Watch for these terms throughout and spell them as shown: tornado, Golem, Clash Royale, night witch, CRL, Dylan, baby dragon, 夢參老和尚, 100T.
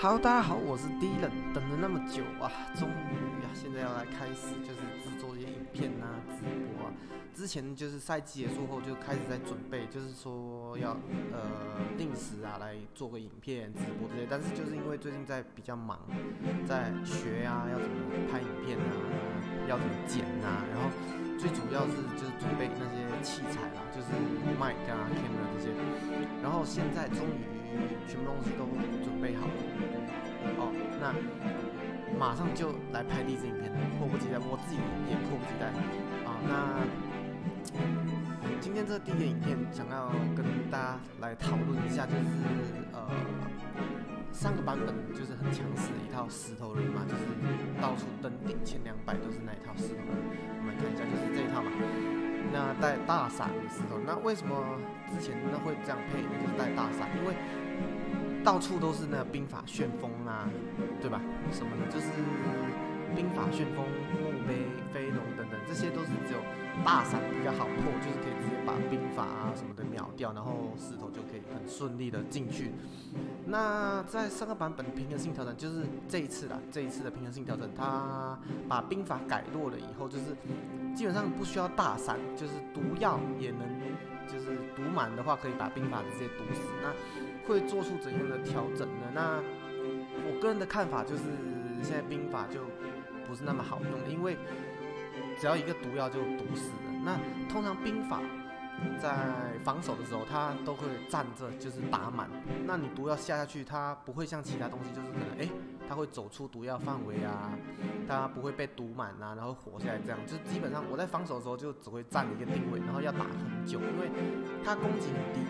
好，大家好，我是 Dylan， 等了那么久啊，终于啊，现在要来开始就是制作一些影片啊、直播啊。之前就是赛季结束后就开始在准备，就是说要定时啊来做个影片、直播这些，但是就是因为最近在比较忙，在学啊，要怎么拍影片啊，要怎么剪啊，然后最主要是就是准备那些器材啦、啊，就是 mic 啊、camera 这些，然后现在终于。 全部东西都准备好了哦，那马上就来拍第一支影片了，迫不及待，我自己也迫不及待啊、那今天这第一个影片想要跟大家来讨论一下，就是上个版本就是很强势的一套石头人嘛，就是到处登顶前200都是那一套石头人，我们看一下就是这一套嘛。 那带大伞的石头，那为什么之前那会这样配呢？就是带大伞，因为到处都是那兵法旋风啊，对吧？什么呢？就是兵法旋风、墓碑、飞龙等等，这些都是只有大伞比较好破，就是可以直接把兵法啊什么的秒掉，然后石头就可以很顺利的进去。那在上个版本平衡性调整，就是这一次的平衡性调整，它把兵法改弱了以后，就是。 基本上不需要大伞，就是毒药也能，就是毒满的话可以把兵法直接毒死。那会做出怎样的调整呢？那我个人的看法就是，现在兵法就不是那么好用，因为只要一个毒药就毒死了。那通常兵法在防守的时候，它都会站着就是打满。那你毒药下下去，它不会像其他东西，就是可能它会走出毒药范围啊，它不会被毒满啊，然后活下来这样。就基本上我在防守的时候就只会站一个定位，然后要打很久，因为它攻击很低，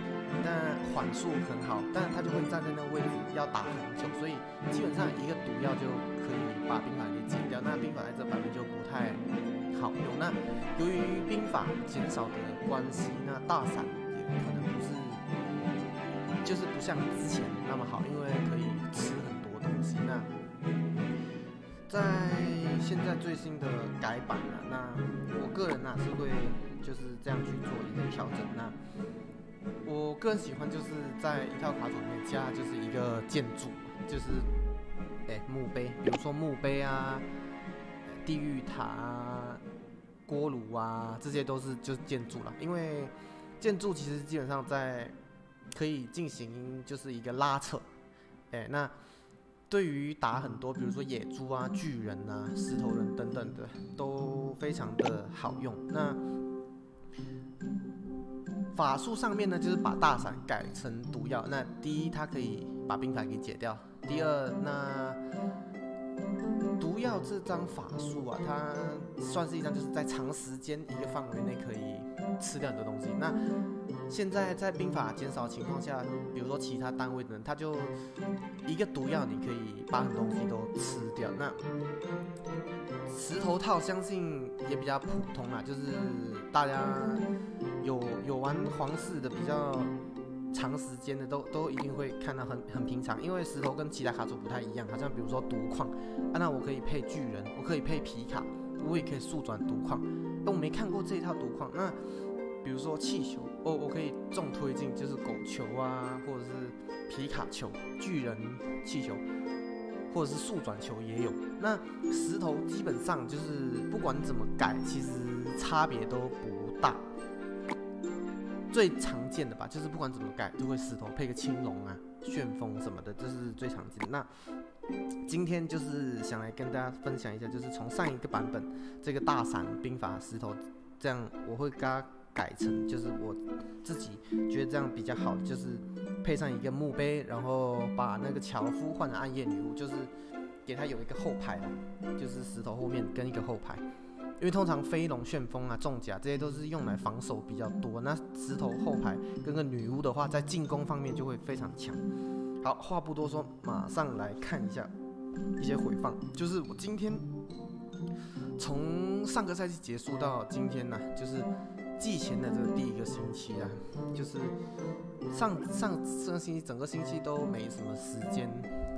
但缓速很好，但它就会站在那个位置要打很久，所以基本上一个毒药就可以把兵法给解掉。那兵法在这版本就不太好用。那由于兵法减少的关系，那大伞也可能不是，就是不像之前那么好，因为可以吃很。 那在现在最新的改版啊，那我个人是会就是这样去做一个调整。那我个人喜欢就是在一套卡组里面加就是一个建筑，就是墓碑，比如说墓碑啊、地狱塔啊、锅炉啊，这些都是就是建筑啦。因为建筑其实基本上在可以进行就是一个拉扯，那。 对于打很多，比如说野猪啊、巨人啊、石头人等等的，都非常的好用。那法术上面呢，就是把大伞改成毒药。那第一，它可以把兵法给解掉；第二，那毒药这张法术啊，它算是一张就是在长时间一个范围内可以吃掉很多东西。那 现在在兵法减少的情况下，比如说其他单位的人，他就一个毒药，你可以把很多东西都吃掉。那石头套相信也比较普通啦，就是大家有玩皇室的比较长时间的都一定会看到很平常，因为石头跟其他卡组不太一样，好像比如说毒矿，那我可以配巨人，我可以配皮卡，我也可以速转毒矿，但我没看过这一套毒矿。那 比如说气球，我可以重推进，就是狗球啊，或者是皮卡球、巨人气球，或者是速转球也有。那石头基本上就是不管怎么改，其实差别都不大。最常见的吧，就是不管怎么改，就会石头配个青龙啊、旋风什么的，这是最常见的。那今天就是想来跟大家分享一下，就是从上一个版本这个大伞兵法石头，这样我会跟大家 改成就是我自己觉得这样比较好，就是配上一个墓碑，然后把那个樵夫换成暗夜女巫，就是给他有一个后排啦，就是石头后面跟一个后排。因为通常飞龙、旋风啊、重甲这些都是用来防守比较多，那石头后排跟个女巫的话，在进攻方面就会非常强。好，话不多说，马上来看一下一些回放，就是我今天从上个赛季结束到今天呢、就是 季前的这第一个星期啊，就是上星期整个星期都没什么时间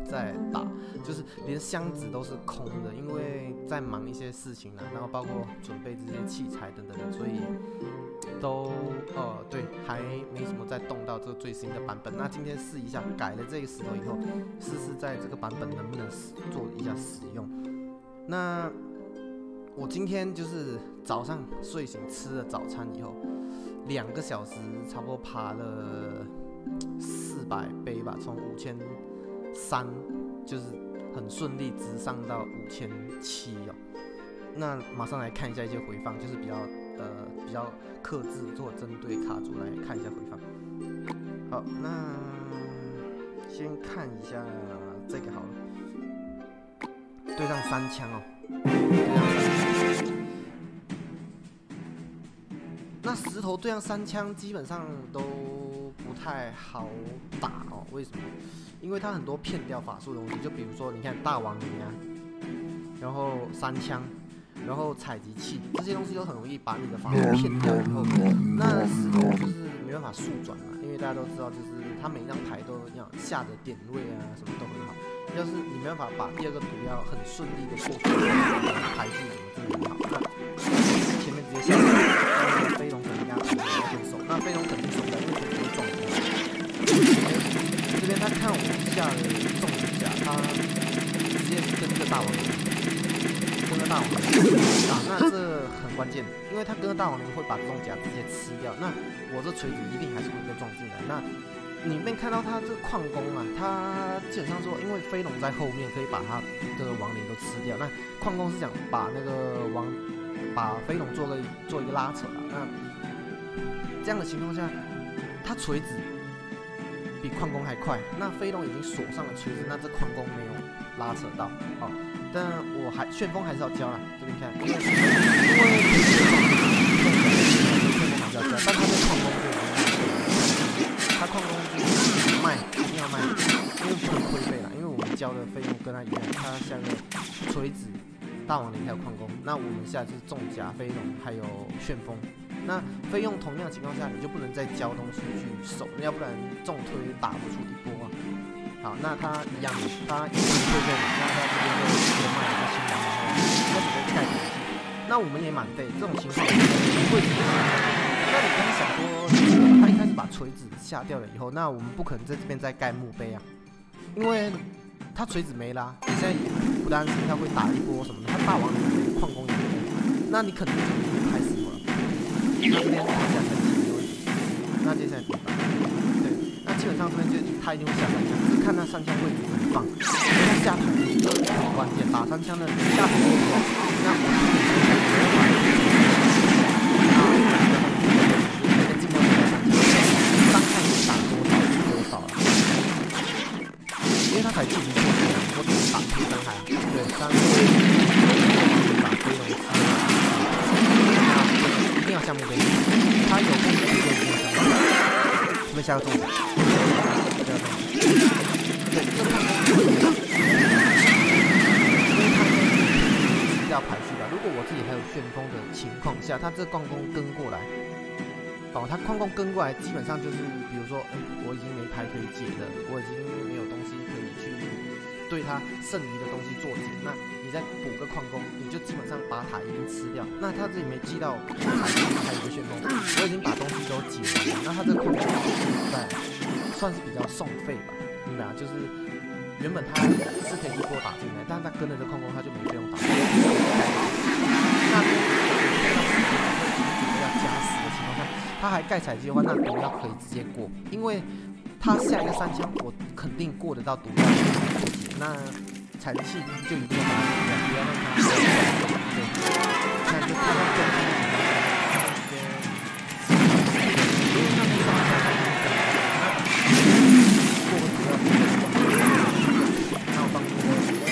在打，就是连箱子都是空的，因为在忙一些事情啦，然后包括准备这些器材等等的，所以都对，还没什么再动到这个最新的版本。那今天试一下改了这个石头以后，试在这个版本能不能做一下使用。那我今天就是早上睡醒吃了早餐以后，2个小时差不多爬了400杯吧，从5300就是很顺利直上到5700哦。那马上来看一下一些回放，就是比较克制做针对卡组来看一下回放。好，那先看一下这个好了，对上3枪哦。那石头对上3枪基本上都不太好打哦，为什么？因为它很多骗掉法术的东西，就比如说你看大王泥啊，然后3枪。然后采集器这些东西都很容易把你的法术骗掉以后，那石头就是没办法速转嘛，因为大家都知道，就是它每一张牌都要下的点位啊，什么都很好。要是你没办法把第二个毒药很顺利的过去，排序什么就很好。那前面直接下飞龙肯定压住，然后变手。那飞龙肯定手在那边直接撞掉。这边他看我下的重一下，他直接跟这个大王。大王那这很关键，因为他跟大王灵会把这种甲直接吃掉，那我这锤子一定还是会被撞进来。那你们看到他这矿工啊，他基本上说，因为飞龙在后面可以把他的亡灵都吃掉，那矿工是想把那个把飞龙做一个拉扯啦。那这样的情况下，他锤子比矿工还快，那飞龙已经锁上了锤子，那这矿工没有拉扯到哦。但我还旋风还是要交啦，这边看，因为旋风还是要交，但他在矿工就他矿工就卖，一定要卖，因为不能亏费啦，因为我们交的费用跟他一样，他下个锤子、大王灵还有矿工，那我们下就是重甲、飞龙还有旋风，那费用同样的情况下，你就不能再交东西去守，要不然重推打不出一波啊。好，那他一样，他一定会被你，那他这边就直接卖一个新的，然后准备盖东西。那我们也满费，这种情况不会怎么样。那你刚刚想说，他一开始把锤子下掉了以后，那我们不可能在这边再盖墓碑啊，因为他锤子没啦，你现在不担心他会打一波什么的，他大王也矿工也没，那你肯定就开始了。那这边打下成绩没问题，那接下来怎么办？那基本上这边就他一定会下3枪，就是看他3枪位置怎么放，因为他下台就很关键，打3枪的下台位置，那我们可以尽量打3枪，伤害你打多少了，因为他才进行破解，我只能打出伤害，对，打飞龙，一定要下墓碑，他有攻击就一定要下墓碑。这边下个重甲，对，这个矿工，因为他要排序吧。如果我自己还有旋风的情况下，他这矿工跟过来，哦，他矿工跟过来，基本上就是，比如说，我已经没牌可以解了，我已经没有东西可以去对他剩余的东西做解，那你再补个矿工，你就基本上把塔已经吃掉。那他这里没记到塔，还有一个旋风，我已经把东西都解完了。那他这个矿工算是比较送费吧，明白啊？就是原本他是可以一波打进来，但是他跟着这矿工，他就没费用打。那要加死的情况下，他还盖采集的话，那毒药可以直接过，因为他下一个3枪，我肯定过得到毒药。那采集器就一定要把它弄掉，不要让它对，那就看到中间因为那边上下太难了，过个毒药，那我帮你过，这样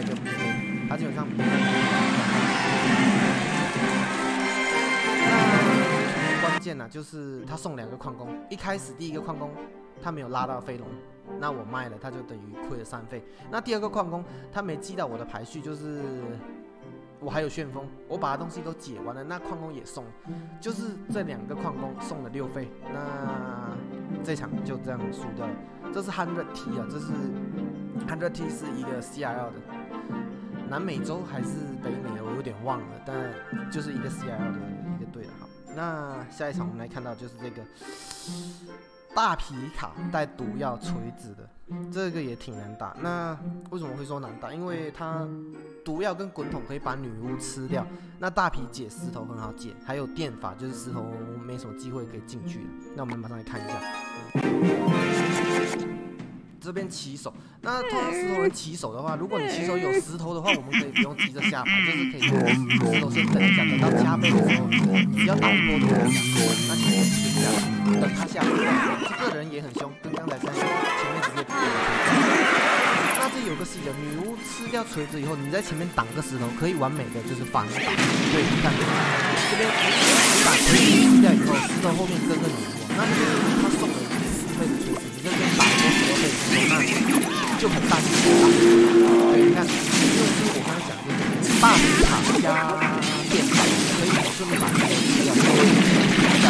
带就不会，它基本上不会。那关键呢、就是他送两个矿工，一开始第一个矿工他没有拉到飞龙，那我卖了，他就等于亏了3费。那第二个矿工他没记到我的排序，就是我还有旋风，我把东西都解完了，那矿工也送，就是这两个矿工送了6费。那这场就这样输掉了。这是 100T 啊，这是。 100T 是一个 CRL 的，南美洲还是北美，我有点忘了，但就是一个 CRL 的一个队了。好，那下一场我们来看到就是这个大皮卡带毒药锤子的，这个也挺难打。那为什么会说难打？因为它毒药跟滚筒可以把女巫吃掉，那大皮解石头很好解，还有电法，就是石头没什么机会可以进去的。那我们马上来看一下。 这边起手，那通常石头人起手的话，如果你起手有石头的话，我们可以不用急着下盘，就是可以石头先等一下，等到加倍的时候，只要打一波多，那就先停下来，等他下盘。这个人也很凶，跟刚才在前面直接那这有个细节，女巫吃掉锤子以后，你在前面挡个石头，可以完美的就是反打。对，你看这边你把锤子吃掉以后，石头后面跟着女巫，那就是他送了4费的锤子。 这边打很多石头被石头，那就很大机会打。对，你看，就是我刚才讲的，大皮卡加电卡可以顺便把这个吃掉，然后打。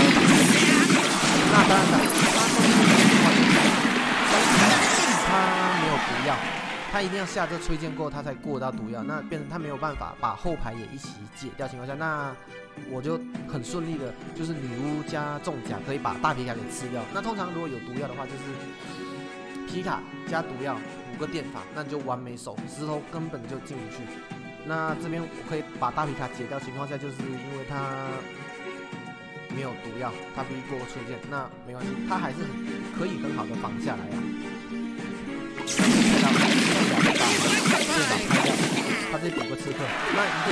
那当然了，他送这个的话，他没有毒药，他一定要下这吹剑过，他才过到毒药。那变成他没有办法把后排也一起解掉情况下，那。 我就很顺利的，就是女巫加重甲可以把大皮卡给吃掉。那通常如果有毒药的话，就是皮卡加毒药补个电法，那你就完美守，石头根本就进不去。那这边我可以把大皮卡解掉情况下，就是因为他没有毒药，他必须过吹剑，那没关系，他还是可以很好的防下来呀、他再补个刺客，那一定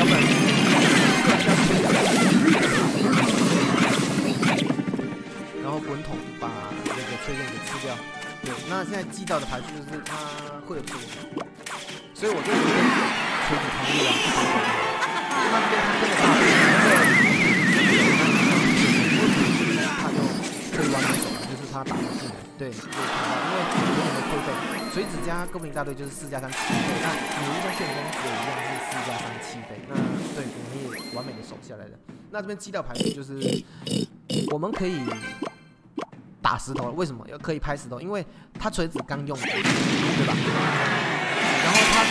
要不然。 然后滚筒把那个吹剑给吃掉。对，那现在击到的排序就是他会有毒，所以我就觉得锤子同意了。那这边他这个大锤，他就可以往里走了，就是他打不进来。对，因为滚筒的退费，锤子加勾兵大队就是4+3 7倍，那女巫跟旋风也一样是4+3 7倍。那对，我们也。 完美的守下来的，那这边击掉排序就是我们可以打石头了。为什么要可以拍石头？因为他锤子刚用，对吧？然后他的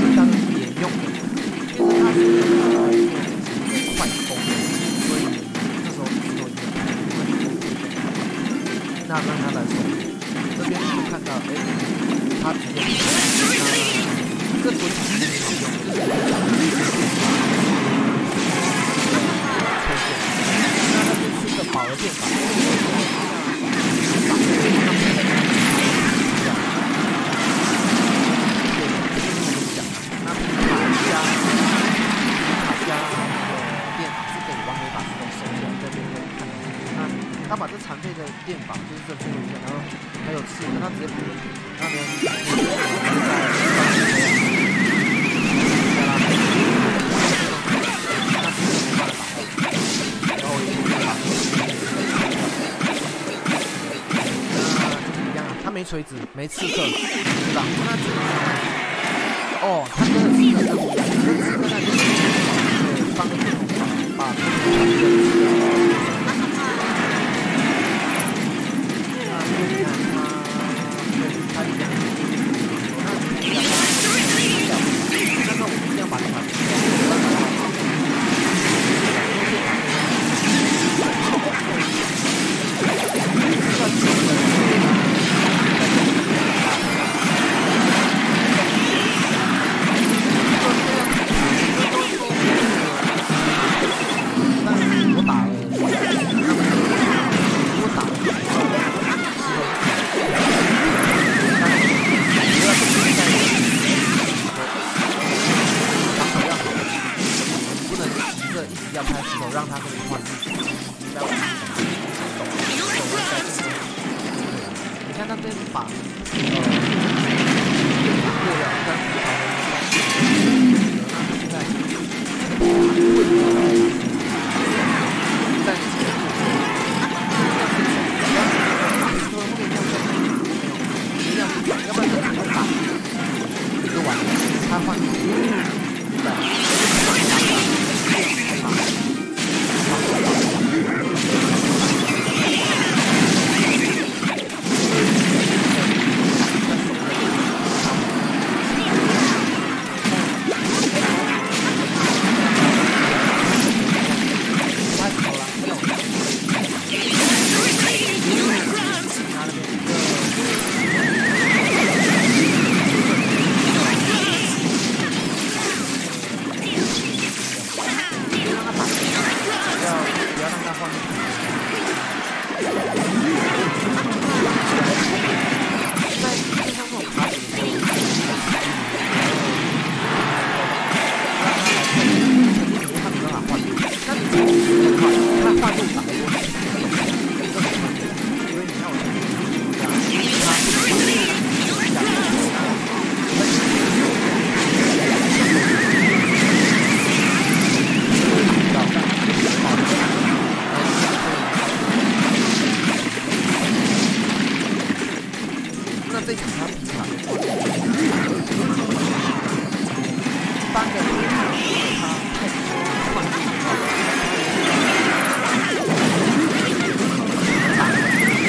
弓当也用，因为他是快攻，所以这时候石头也那让他来守。这边我看到，他直接这滚筒也是用。 好的变法，那皮卡加是可以完美把石头收掉，在这边看到。那他把这残废的电法就是这边一下，然后还有刺，那直接补了，那边没锤子，没刺客，对吧？那这个哦，他真的是这个，那就是放个箭筒，把这个，那我们一定要把它。 你看他这把，过了，但是。自己调皮了，帮着别人给他配合，融入到家。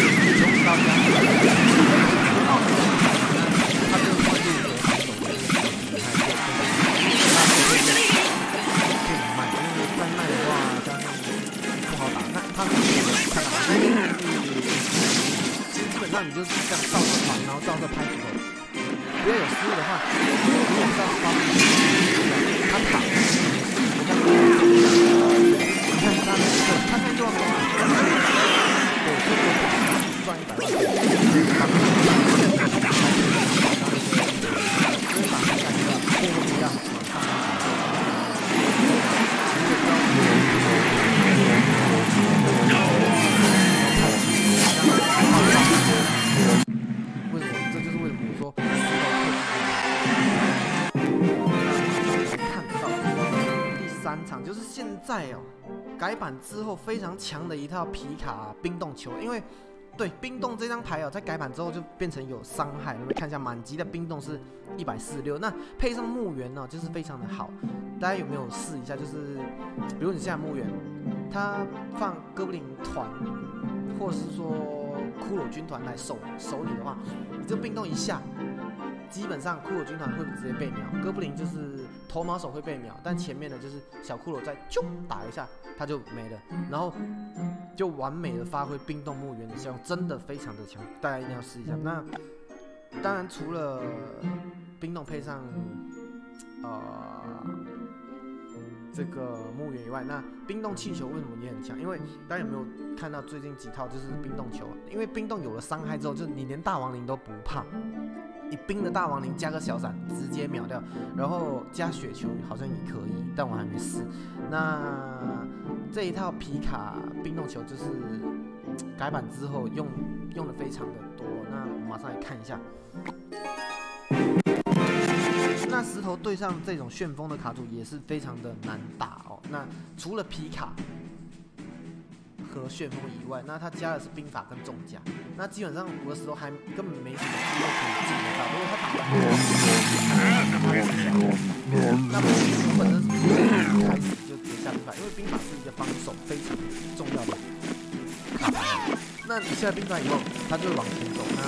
那你就是这样照着放，然后照着拍就可以。如果有失误的话，如果照着放，他打，你看他那个，他看就要过来，对，这个赚100万，为什么？这就是为什么我说看到第3场，就是现在哦，改版之后非常强的一套皮卡、冰冻球，因为对冰冻这张牌哦，在改版之后就变成有伤害。你们看一下，满级的冰冻是146，那配上墓园哦，就是非常的好。大家有没有试一下？就是比如你现在墓园，它放哥布林团，或者是说。 骷髅军团来守你的话，你这冰冻一下，基本上骷髅军团会直接被秒。哥布林就是头毛手会被秒，但前面的就是小骷髅再啾打一下，他就没了，然后就完美的发挥冰冻墓园的效用，真的非常的强，大家一定要试一下。那当然除了冰冻配上这个墓园以外，那冰冻气球为什么也很强？因为大家有没有看到最近几套就是冰冻球？因为冰冻有了伤害之后，就你连大亡灵都不怕，你冰的大亡灵加个小闪直接秒掉，然后加雪球好像也可以，但我还没试。那这一套皮卡冰冻球就是改版之后用的非常的多，那我们马上来看一下。 那石头对上这种旋风的卡组也是非常的难打哦。那除了皮卡和旋风以外，那它加的是兵法跟重甲。那基本上我的石头还根本没什么机会可以进得到。如果他打到，那么我本身开始就直接下兵法，因为兵法是一个防守非常重要的卡牌。那你下兵法以后，他就往前走。那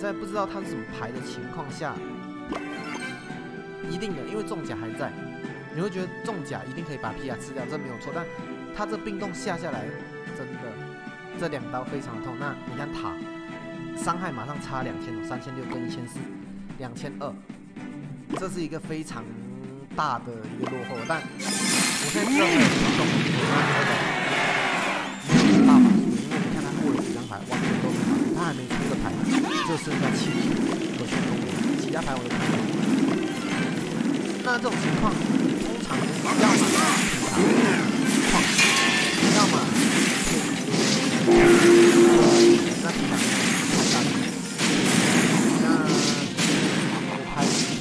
在不知道它是什么牌的情况下，一定的，因为重甲还在，你会觉得重甲一定可以把皮卡吃掉，这没有错。但它这冰冻下下来，真的这2刀非常痛。那你看塔伤害马上差2000哦，3600跟1400，2200，这是一个非常大的一个落后。但我现在知道它有冰冻，没有大法术，因为你看它过了几张牌，完全都是。 他还没出的牌，就剩下7局和旋风，其他牌我都看不到。那这种情况，通常要么放弃，要么那平常太大了。那我拍石头，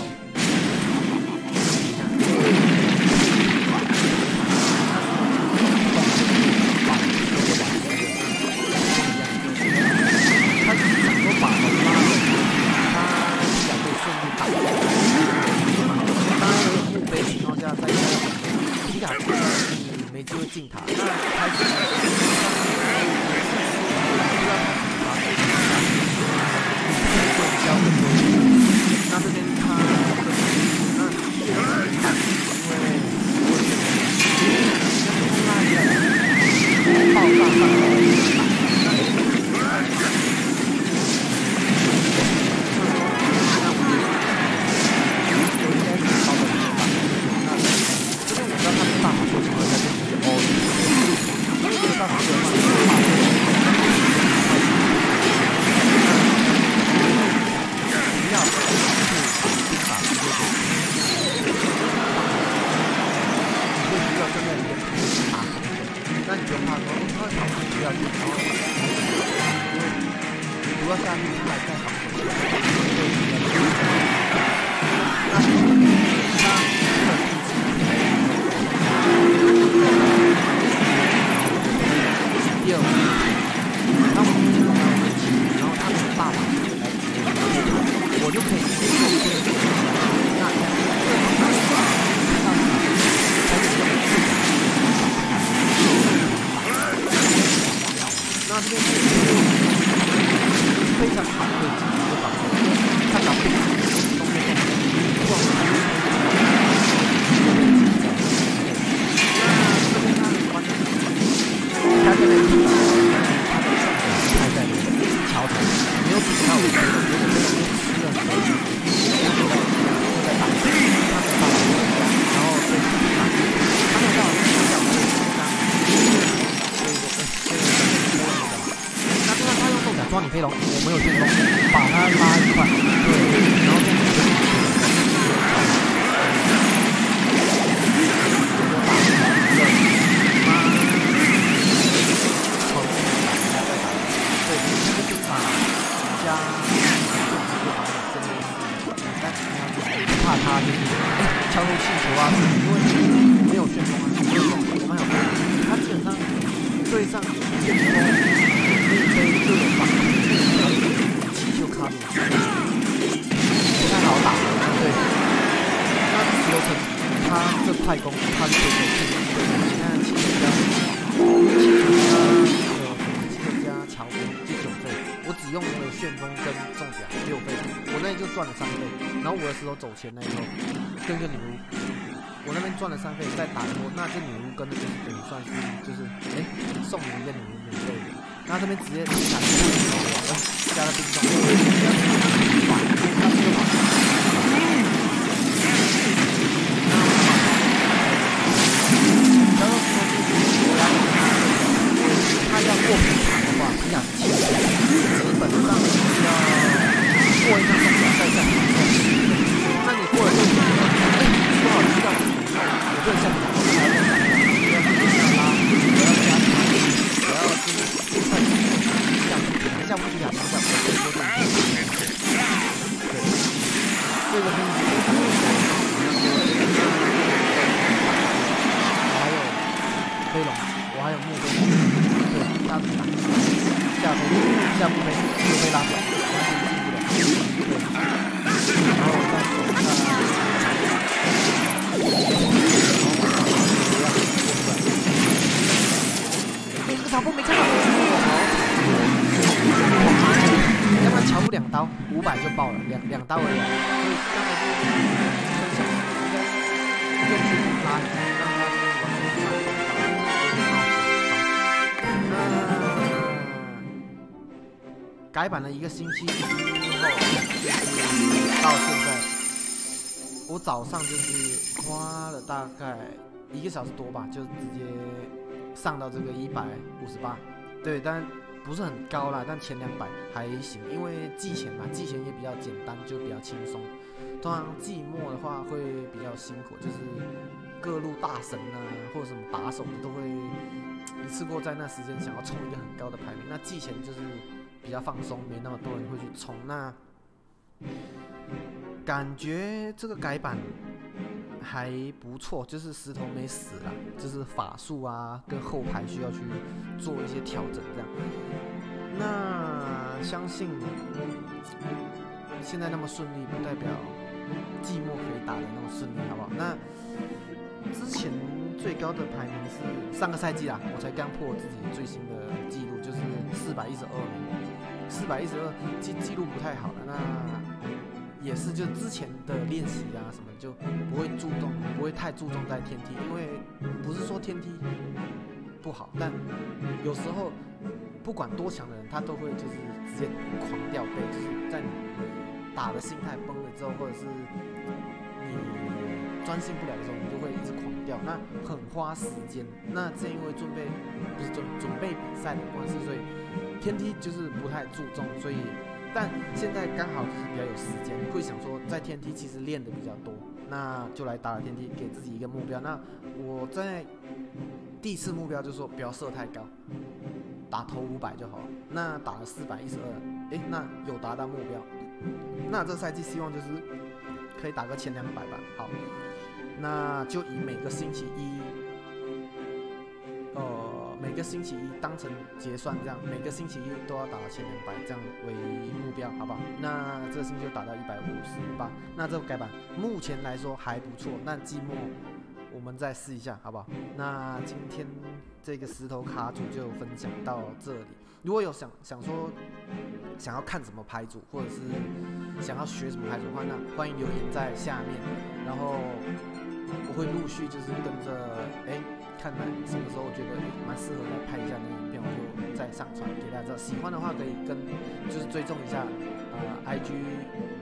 你看，没机会进塔，那开始那这边他，因为我觉得爆炸。你就怕公车上需要去调整，因为你多三米之外再上车，我就可以抓你飞龙，我没有进攻，把他拉一块，对，然后这个。 快攻，他是7加强攻9费，我只用了旋风跟重甲6费，我那里就赚了3费。然后我的石头走前那一后跟个女巫，我那边赚了3费，再打一波，那这女巫跟的等于算是就是送你一个女巫免费的，那这边直接打加了冰冻，过平场的话，平常基本上要过一下双甲再上。那你过了就不好知道，我对象改版了1个星期之后，到现在，我早上就是花了大概1个小时多吧，就直接上到这个158，对，但不是很高啦，但前200还行，因为季前嘛，季前也比较简单，就比较轻松。通常季末的话会比较辛苦，就是各路大神啊，或者什么打手的都会一次过在那时间想要冲一个很高的排名，那季前就是。 比较放松，没那么多人会去冲。那感觉这个改版还不错，就是石头没死啦，就是法术啊跟后排需要去做一些调整这样。那相信现在那么顺利，不代表寂寞可以打得那么顺利，好不好？那之前最高的排名是上个赛季啦，我才刚破我自己最新的记录，就是412名。 412记录不太好了，那也是就之前的练习啊什么就不会太注重在天梯，因为不是说天梯不好，但有时候不管多强的人，他都会就是直接狂掉杯，就是在你打的心态崩了之后，或者是你专心不了的时候，你就会一直狂掉，那很花时间。那正因为准备比赛的关系，所以。 天梯就是不太注重，所以，但现在刚好就是比较有时间，会想说在天梯其实练的比较多，那就来打了天梯，给自己一个目标。那我在第一次目标就是说不要设太高，打头500就好了。那打了412，哎，那有达到目标。那这赛季希望就是可以打个前200吧。好，那就以每个星期一当成结算，这样每个星期一都要打前200，这样为目标，好不好？那这个星期就打到158，那这个改版目前来说还不错。那季末我们再试一下，好不好？那今天这个石头卡组就分享到这里。如果有想要看什么牌组，或者是想要学什么牌组的话，那欢迎留言在下面，然后我会陆续就是跟着看看什么时候我觉得蛮适合来拍一下那影片，我就再上传给大家。喜欢的话可以就是追踪一下IG、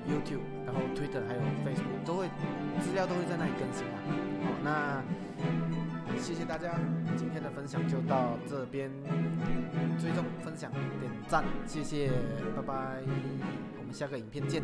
YouTube， 然后 Twitter 还有 Facebook 资料都会在那里更新啊。好，那谢谢大家，今天的分享就到这边，追踪、分享、点赞，谢谢，拜拜，我们下个影片见。